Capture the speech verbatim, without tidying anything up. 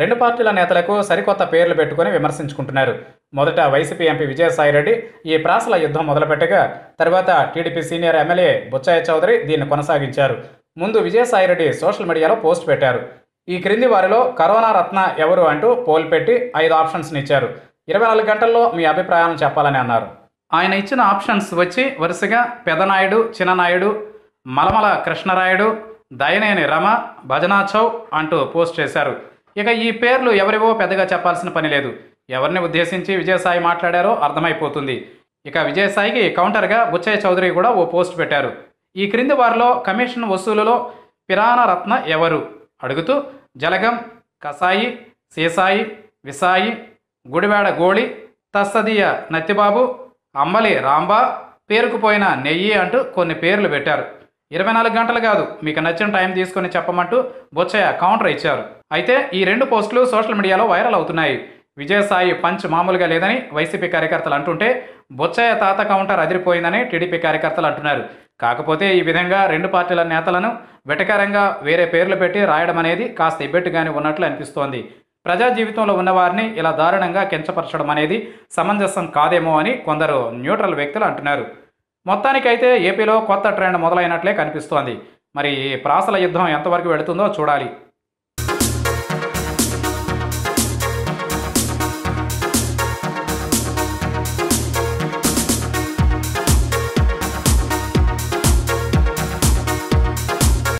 రెండు పార్టీల నేతలకు సరికొత్త పేర్లు పెట్టుకొని విమర్శించుకుంటున్నారు. మొదట వైసీపీ ఎంపీ విజయసాయిరెడ్డి ఈ ప్రాసల యుద్ధం మొదలుపెట్టగా, తర్వాత TDP senior MLA Butchaiah Chowdary దీన్ని కొనసాగించారు. ముందు విజయసాయిరెడ్డి సోషల్ మీడియాలో పోస్ట్ పెట్టారు. ఈ క్రింది వారిలో కరోనా రత్న ఎవరు అంటూ పోల్ పెట్టి ఐదు ఆప్షన్స్ని ఇచ్చారు. ఇరవై నాలుగు గంటల్లో మీ అభిప్రాయాలను చెప్పాలని అన్నారు. ఆయన ఇచ్చిన ఆప్షన్స్ వచ్చి వరుసగా పెదనాయుడు, చిన్ననాయుడు, మలమల కృష్ణరాయుడు, దయనేని రమ, భజనాచౌ అంటూ పోస్ట్ చేశారు. ఇక ఈ పేర్లు ఎవరివో పెద్దగా చెప్పాల్సిన పని లేదు. ఎవరిని ఉద్దేశించి విజయసాయి మాట్లాడారో అర్థమైపోతుంది. ఇక విజయసాయికి కౌంటర్గా బుచ్చయ్య చౌదరి కూడా ఓ పోస్ట్ పెట్టారు. ఈ క్రింది వారిలో కమిషన్ వసూలులో పిరాణ రత్న ఎవరు అడుగుతూ జలగం, కసాయి, సీసాయి, విసాయి, గుడివాడ గోళి, తస్సదియ నత్తిబాబు, అమ్మలి రాంబా, పేరుకుపోయిన నెయ్యి అంటూ కొన్ని పేర్లు పెట్టారు. ఇరవై నాలుగు గంటలు కాదు, మీకు నచ్చిన టైం తీసుకొని చెప్పమంటూ బొచ్చయ్య కౌంటర్ ఇచ్చారు. అయితే ఈ రెండు పోస్టులు సోషల్ మీడియాలో వైరల్ అవుతున్నాయి. విజయసాయి పంచ్ మామూలుగా లేదని వైసీపీ కార్యకర్తలు అంటుంటే, బొచ్చయ్య తాత కౌంటర్ అదిరిపోయిందని టీడీపీ కార్యకర్తలు అంటున్నారు. కాకపోతే ఈ విధంగా రెండు పార్టీల నేతలను వెటకారంగా వేరే పేర్లు పెట్టి రాయడం అనేది కాస్త ఇబ్బెట్టుగానే ఉన్నట్లు అనిపిస్తోంది. ప్రజా జీవితంలో ఉన్నవారిని ఇలా దారుణంగా కించపరచడం అనేది సమంజసం కాదేమో అని కొందరు న్యూట్రల్ వ్యక్తులు అంటున్నారు. మొత్తానికైతే ఏపీలో కొత్త ట్రెండ్ మొదలైనట్లే కనిపిస్తోంది. మరి ఈ ప్రాసల యుద్ధం ఎంతవరకు వెళుతుందో చూడాలి.